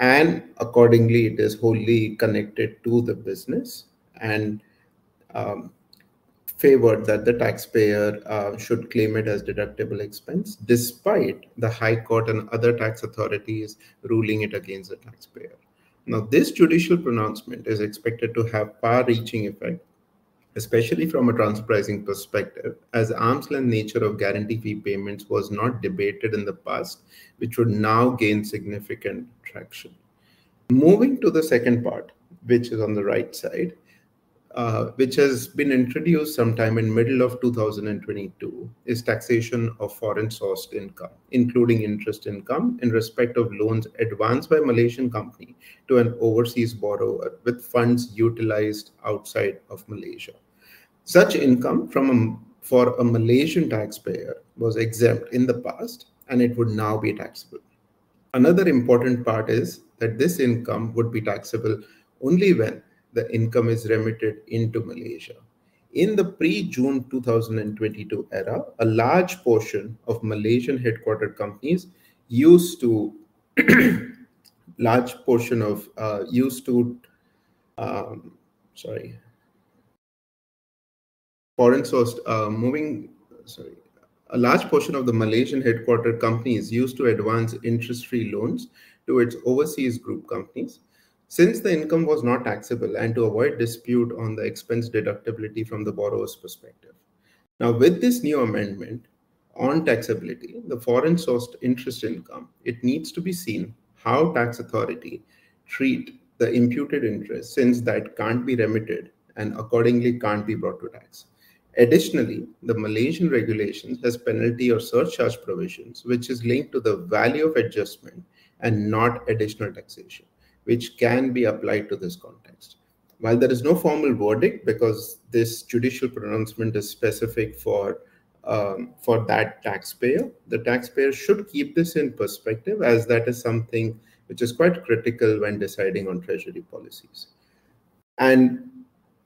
and accordingly it is wholly connected to the business, and um, favored that the taxpayer uh, should claim it as deductible expense, despite the High Court and other tax authorities ruling it against the taxpayer. Now, this judicial pronouncement is expected to have far-reaching effect, especially from a transparency perspective, as arm's length nature of guarantee fee payments was not debated in the past, which would now gain significant traction. Moving to the second part, which is on the right side, uh, which has been introduced sometime in middle of two thousand twenty-two, is taxation of foreign sourced income, including interest income, in respect of loans advanced by Malaysian company to an overseas borrower with funds utilized outside of Malaysia. Such income from a, for a Malaysian taxpayer was exempt in the past, and it would now be taxable. Another important part is that this income would be taxable only when the income is remitted into Malaysia. In the pre-June two thousand twenty-two era, a large portion of Malaysian headquartered companies used to, large portion of, uh, used to, um, sorry, foreign sourced, uh, moving, sorry, a large portion of the Malaysian headquartered companies used to advance interest-free loans to its overseas group companies. Since the income was not taxable, and to avoid dispute on the expense deductibility from the borrower's perspective. Now, with this new amendment on taxability, the foreign sourced interest income, it needs to be seen how tax authority treat the imputed interest, since that can't be remitted and accordingly can't be brought to tax. Additionally, the Malaysian regulations has penalty or surcharge provisions, which is linked to the value of adjustment and not additional taxation, which can be applied to this context. While there is no formal verdict, because this judicial pronouncement is specific for, um, for that taxpayer, the taxpayer should keep this in perspective, as that is something which is quite critical when deciding on treasury policies. And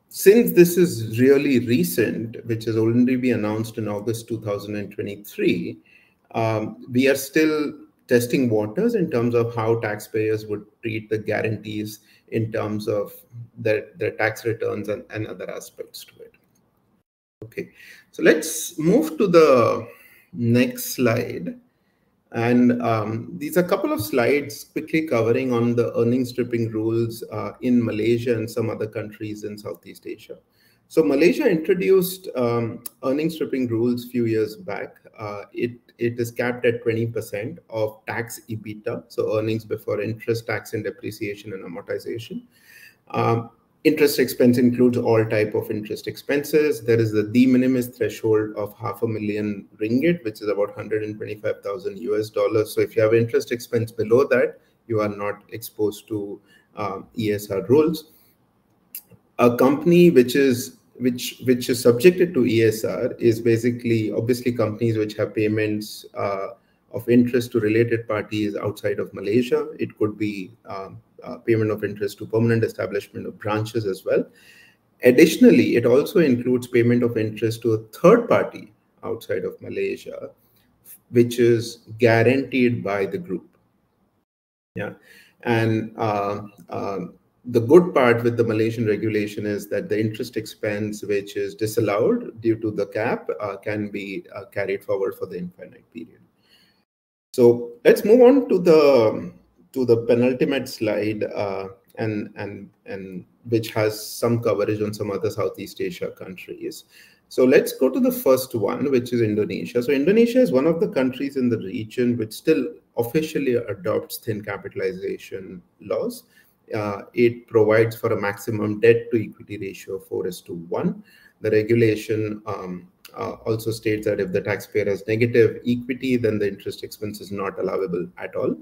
since this is really recent, which has only been announced in August two thousand twenty-three, um, we are still testing waters in terms of how taxpayers would treat the guarantees in terms of their, their tax returns and, and other aspects to it. Okay, so let's move to the next slide. And um, these are a couple of slides quickly covering on the earnings stripping rules uh, in Malaysia and some other countries in Southeast Asia. So Malaysia introduced um, earnings stripping rules a few years back. Uh, it it is capped at twenty percent of tax EBITDA, so earnings before interest, tax and depreciation and amortization. Um, interest expense includes all type of interest expenses. There is the de minimis threshold of half a million ringgit, which is about one hundred twenty-five thousand U S dollars. So if you have interest expense below that, you are not exposed to um, E S R rules. A company which is which which is subjected to E S R is basically obviously companies which have payments uh, of interest to related parties outside of Malaysia. It could be um, uh, payment of interest to permanent establishment of branches as well. Additionally, it also includes payment of interest to a third party outside of Malaysia, which is guaranteed by the group. Yeah, and uh, uh, the good part with the Malaysian regulation is that the interest expense, which is disallowed due to the cap, uh, can be uh, carried forward for the infinite period. So let's move on to the to the penultimate slide, uh, and and and which has some coverage on some other Southeast Asia countries. So let's go to the first one, which is Indonesia. So Indonesia is one of the countries in the region which still officially adopts thin capitalization laws. Uh, it provides for a maximum debt to equity ratio of four is to one. The regulation um, uh, also states that if the taxpayer has negative equity, then the interest expense is not allowable at all.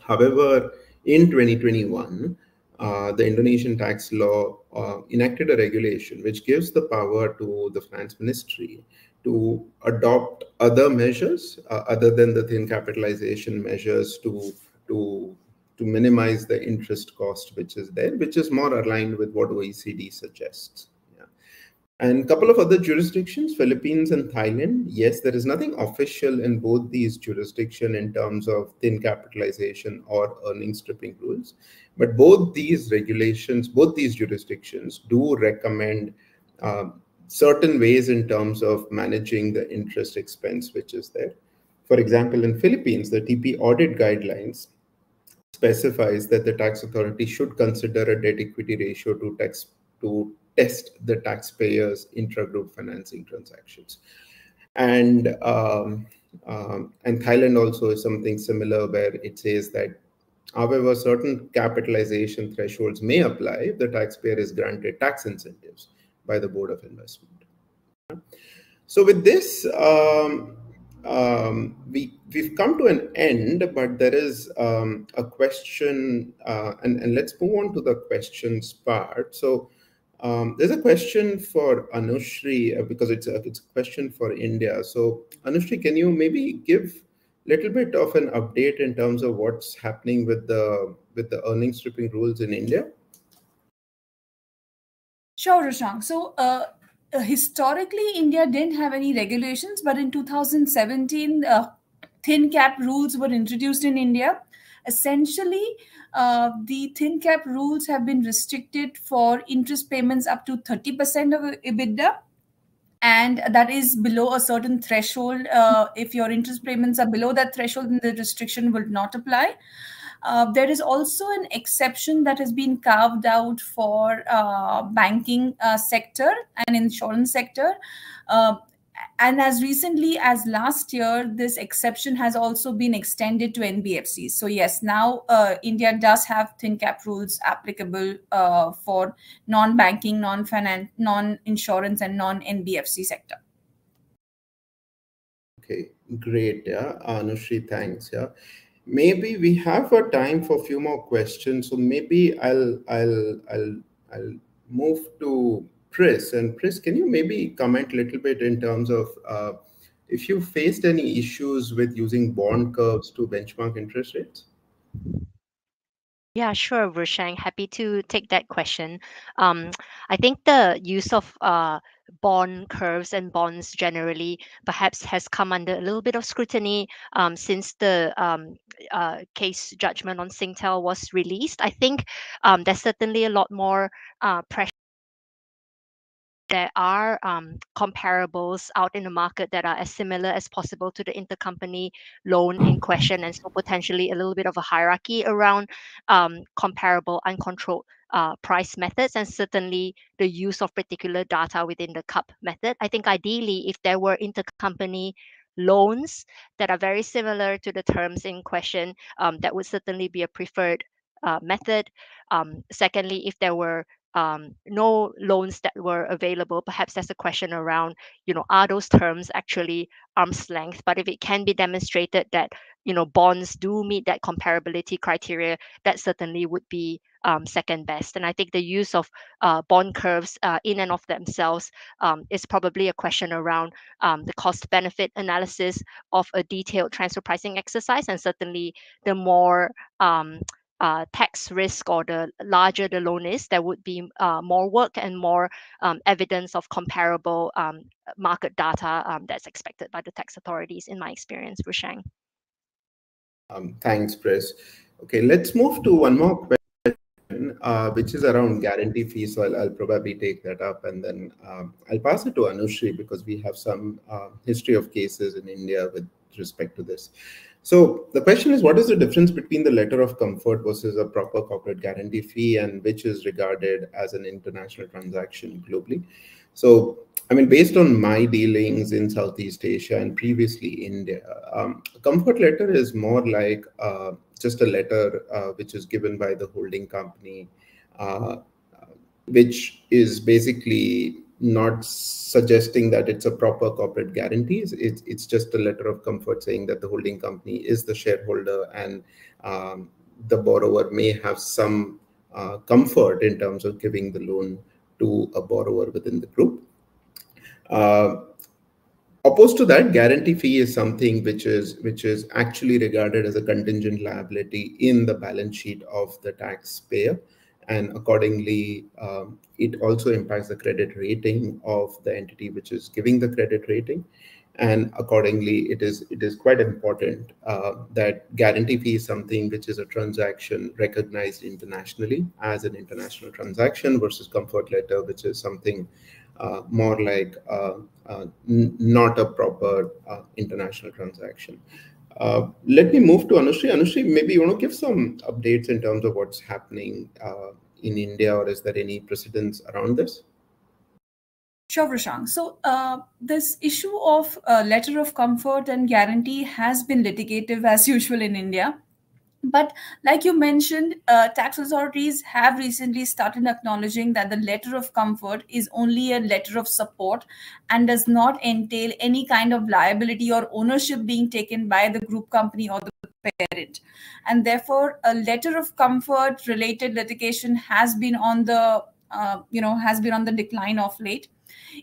However, in twenty twenty-one, uh, the Indonesian tax law uh, enacted a regulation which gives the power to the finance ministry to adopt other measures uh, other than the thin capitalization measures to to to minimize the interest cost which is there, which is more aligned with what O E C D suggests. Yeah. And a couple of other jurisdictions, Philippines and Thailand. Yes, there is nothing official in both these jurisdictions in terms of thin capitalization or earnings stripping rules, but both these regulations, both these jurisdictions do recommend uh, certain ways in terms of managing the interest expense which is there. For example, in Philippines, the T P audit guidelines specifies that the tax authority should consider a debt equity ratio to tax to test the taxpayer's intragroup financing transactions, and um, um, and Thailand also is something similar, where it says that however certain capitalization thresholds may apply if the taxpayer is granted tax incentives by the Board of Investment. So with this, um, um we we've come to an end, but there is um a question, uh and, and let's move on to the questions part. So um there's a question for Anushree, because it's a, it's a question for India. So Anushree, can you maybe give a little bit of an update in terms of what's happening with the with the earnings stripping rules in India? Sure, Rishank. So uh Uh, historically, India didn't have any regulations, but in two thousand seventeen, uh, thin cap rules were introduced in India. Essentially, uh, the thin cap rules have been restricted for interest payments up to thirty percent of EBITDA, and that is below a certain threshold. Uh, if your interest payments are below that threshold, then the restriction will not apply. Uh, there is also an exception that has been carved out for uh, banking uh, sector and insurance sector. Uh, and as recently as last year, this exception has also been extended to N B F Cs. So yes, now uh, India does have thin cap rules applicable uh, for non-banking, non-finance, non-insurance and non-N B F C sector. Okay, great. Yeah, Anushree, thanks. Yeah. Maybe we have a time for a few more questions, so maybe I'll I'll I'll I'll move to Pris. And Pris, can you maybe comment a little bit in terms of uh, if you faced any issues with using bond curves to benchmark interest rates? Yeah, sure, Rishank. Happy to take that question. Um, I think the use of uh, bond curves and bonds generally perhaps has come under a little bit of scrutiny um, since the um, uh, case judgment on Singtel was released. I think um, there's certainly a lot more uh, pressure. There are um, comparables out in the market that are as similar as possible to the intercompany loan in question, and so potentially a little bit of a hierarchy around um, comparable uncontrolled Uh, price methods, and certainly the use of particular data within the C U P method. I think ideally, if there were intercompany loans that are very similar to the terms in question, um, that would certainly be a preferred uh, method. Um, secondly, if there were Um, no loans that were available, perhaps there's a question around, you know, are those terms actually arm's length? But if it can be demonstrated that, you know, bonds do meet that comparability criteria, that certainly would be um, second best. And I think the use of uh, bond curves uh, in and of themselves um, is probably a question around um, the cost-benefit analysis of a detailed transfer pricing exercise. And certainly the more um, Uh, tax risk or the larger the loan is, there would be uh, more work and more um, evidence of comparable um, market data um, that's expected by the tax authorities, in my experience, Rishank. Um, thanks, Pris. Okay, let's move to one more question, uh, which is around guarantee fees. So I'll, I'll probably take that up and then um, I'll pass it to Anushree because we have some uh, history of cases in India with respect to this. So the question is, what is the difference between the letter of comfort versus a proper corporate guarantee fee, and which is regarded as an international transaction globally? So, I mean, based on my dealings in Southeast Asia and previously India, um, a comfort letter is more like uh, just a letter uh, which is given by the holding company, uh, which is basically not suggesting that it's a proper corporate guarantee. It's, it's just a letter of comfort saying that the holding company is the shareholder and um, the borrower may have some uh, comfort in terms of giving the loan to a borrower within the group. Uh, opposed to that, guarantee fee is something which is, which is actually regarded as a contingent liability in the balance sheet of the taxpayer. And accordingly, um, it also impacts the credit rating of the entity which is giving the credit rating. And accordingly, it is, it is quite important uh, that guarantee fee is something which is a transaction recognized internationally as an international transaction versus comfort letter, which is something uh, more like uh, uh, not a proper uh, international transaction. Uh, let me move to Anushree. Anushree, maybe you want to give some updates in terms of what's happening uh, in India, or is there any precedents around this? Sure, Rishank. So uh, this issue of uh, letter of comfort and guarantee has been litigative as usual in India. But like you mentioned, uh, tax authorities have recently started acknowledging that the letter of comfort is only a letter of support and does not entail any kind of liability or ownership being taken by the group company or the parent. And therefore, a letter of comfort related litigation has been on the, uh, you know, has been on the decline of late.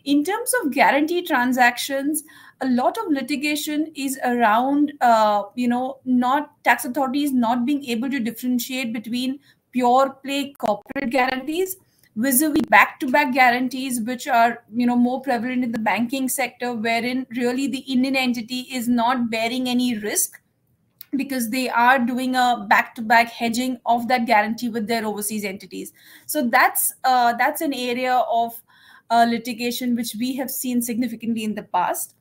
In terms of guarantee transactions, a lot of litigation is around, uh, you know, not tax authorities not being able to differentiate between pure play corporate guarantees vis-a-vis back-to-back guarantees, which are, you know, more prevalent in the banking sector, wherein really the Indian entity is not bearing any risk because they are doing a back-to-back hedging of that guarantee with their overseas entities. So that's uh, that's an area of Uh, litigation which we have seen significantly in the past.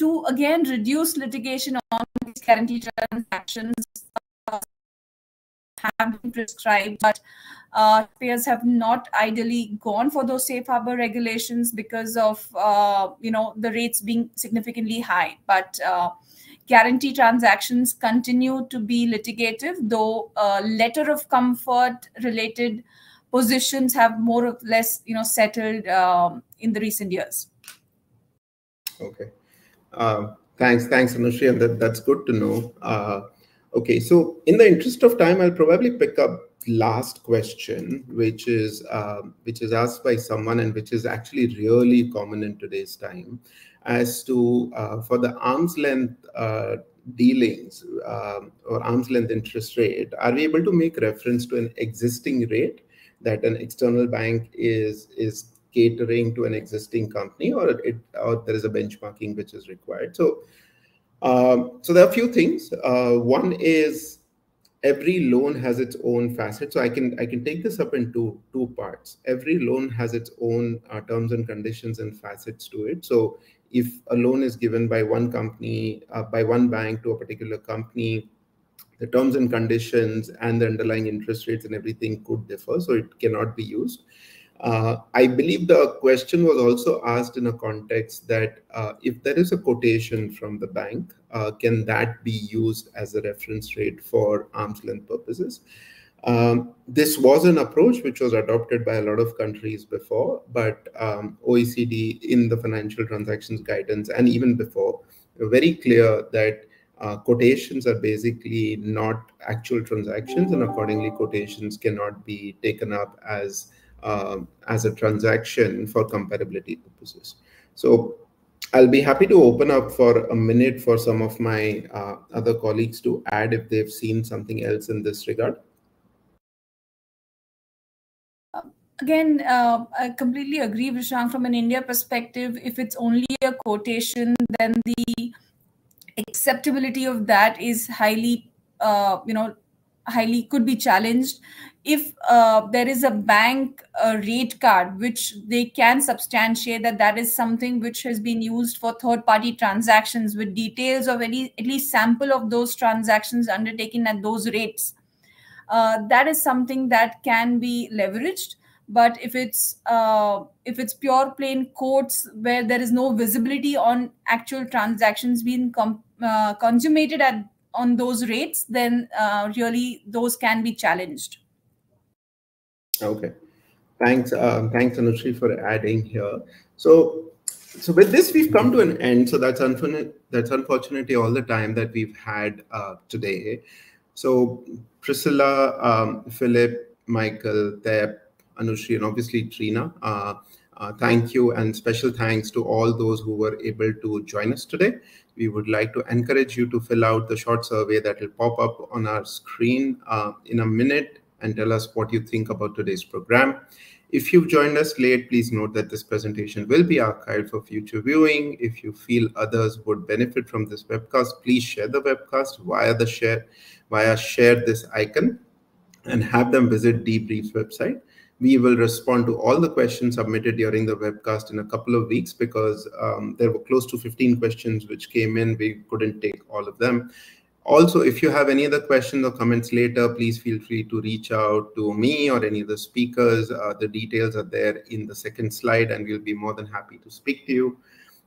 To again reduce litigation on these guarantee transactions uh, have been prescribed, but uh, payers have not ideally gone for those safe harbor regulations because of uh, you know, the rates being significantly high. But uh, guarantee transactions continue to be litigative, though uh, letter of comfort related positions have more or less, you know, settled um, in the recent years. Okay, uh, thanks, thanks, Anushree, and that, that's good to know. Uh, okay, so in the interest of time, I'll probably pick up last question, which is uh, which is asked by someone and which is actually really common in today's time, as to uh, for the arm's length Uh, dealings uh, or arm's length interest rate, are we able to make reference to an existing rate that an external bank is is catering to an existing company, or it or there is a benchmarking which is required? So um, so there are a few things. Uh, one is every loan has its own facet. So I can I can take this up in two two parts. Every loan has its own uh, terms and conditions and facets to it. So if a loan is given by one company, uh, by one bank to a particular company, the terms and conditions and the underlying interest rates and everything could differ, so it cannot be used. Uh, I believe the question was also asked in a context that uh, if there is a quotation from the bank, uh, can that be used as a reference rate for arm's length purposes? Um, this was an approach which was adopted by a lot of countries before, but um, O E C D in the financial transactions guidance and even before, were very clear that uh, quotations are basically not actual transactions, and accordingly quotations cannot be taken up as Uh, as a transaction for comparability purposes. So I'll be happy to open up for a minute for some of my uh, other colleagues to add if they've seen something else in this regard. Again, uh, I completely agree, Rishank. From an India perspective, if it's only a quotation, then the acceptability of that is highly, uh, you know, highly could be challenged. If uh, there is a bank uh, rate card, which they can substantiate that that is something which has been used for third-party transactions with details of any, at least sample of those transactions undertaken at those rates, uh, that is something that can be leveraged. But if it's uh, if it's pure plain quotes where there is no visibility on actual transactions being com uh, consummated at on those rates, then uh, really those can be challenged. Okay, thanks, um, thanks Anushree for adding here. So, so with this we've come to an end. So that's unfortunate. That's unfortunately all the time that we've had uh, today. So Priscilla, um, Philip, Michael, Thep, Anushree, and obviously Srina. Uh, uh, thank you, and special thanks to all those who were able to join us today. We would like to encourage you to fill out the short survey that will pop up on our screen uh, in a minute, and tell us what you think about today's program. If you've joined us late, please note that this presentation will be archived for future viewing. If you feel others would benefit from this webcast, please share the webcast via the share, via share this icon, and have them visit Dbriefs website. We will respond to all the questions submitted during the webcast in a couple of weeks, because um, there were close to fifteen questions which came in. We couldn't take all of them. Also, if you have any other questions or comments later, please feel free to reach out to me or any of the speakers. Uh, the details are there in the second slide, and we'll be more than happy to speak to you.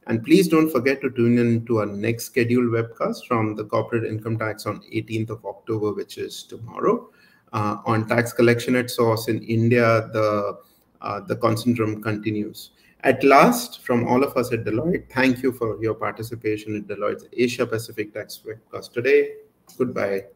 And please don't forget to tune in to our next scheduled webcast from the Corporate Income Tax on eighteenth of October, which is tomorrow. Uh, on tax collection at source in India, the, uh, the conundrum continues. At last, from all of us at Deloitte, thank you for your participation in Deloitte's Asia Pacific Tax Webcast today. Goodbye.